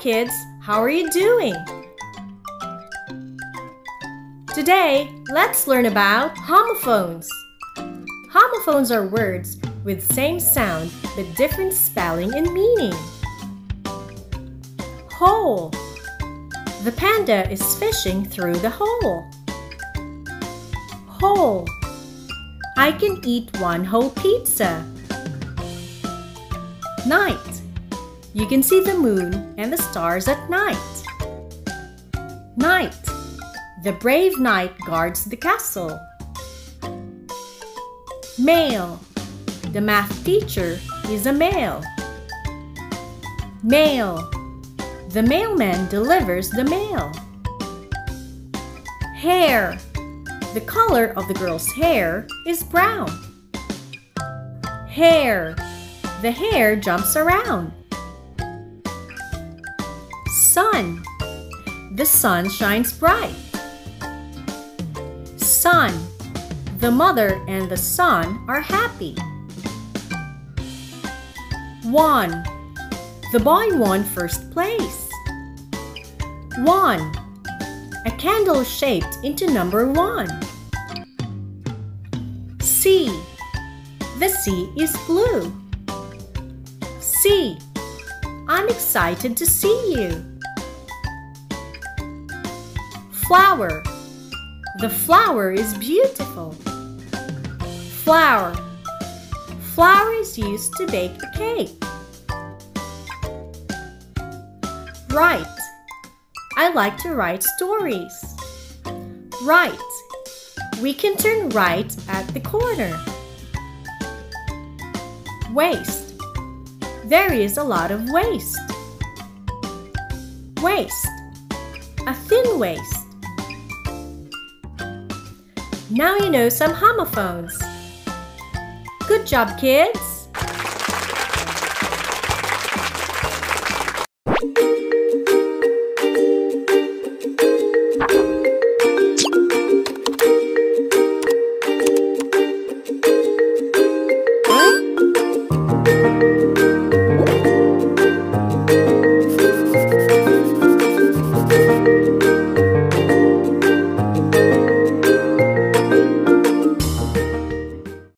kids! How are you doing? Today, let's learn about homophones. Homophones are words with same sound but different spelling and meaning. Hole. The panda is fishing through the hole. Whole. I can eat one whole pizza. Night. You can see the moon and the stars at night. Knight. The brave knight guards the castle. Male. The math teacher is a male. Mail. The mailman delivers the mail. Hair. The color of the girl's hair is brown. Hare. The hare jumps around. Sun. The sun shines bright. Son. The mother and the son are happy. Won. The boy won first place. Won. A candle shaped into number 1. Sea. The sea is blue. Sea. I'm excited to see you. Flower. The flower is beautiful. Flour. Flour is used to bake a cake. Write. I like to write stories. Right. We can turn right at the corner. Waste. There is a lot of waste. Waste. A thin waist. Now you know some homophones. Good job, kids!